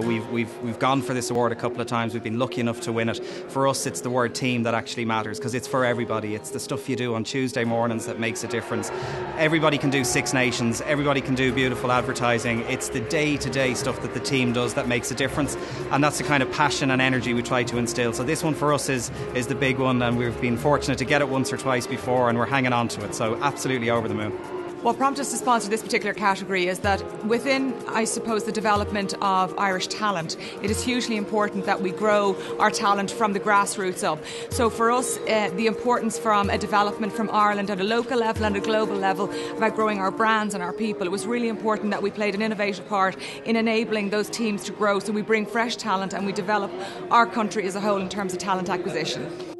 We've gone for this award a couple of times. We've been lucky enough to win it. For us, it's the word team that actually matters, because it's for everybody. It's the stuff you do on Tuesday mornings that makes a difference. Everybody can do Six Nations. Everybody can do beautiful advertising. It's the day-to-day stuff that the team does that makes a difference, and that's the kind of passion and energy we try to instill. So this one for us is the big one, and we've been fortunate to get it once or twice before, and we're hanging on to it. So absolutely over the moon. What prompted us to sponsor this particular category is that within, I suppose, the development of Irish talent, it is hugely important that we grow our talent from the grassroots up. So for us, the importance from a development from Ireland at a local level and a global level about growing our brands and our people, it was really important that we played an innovative part in enabling those teams to grow, so we bring fresh talent and we develop our country as a whole in terms of talent acquisition.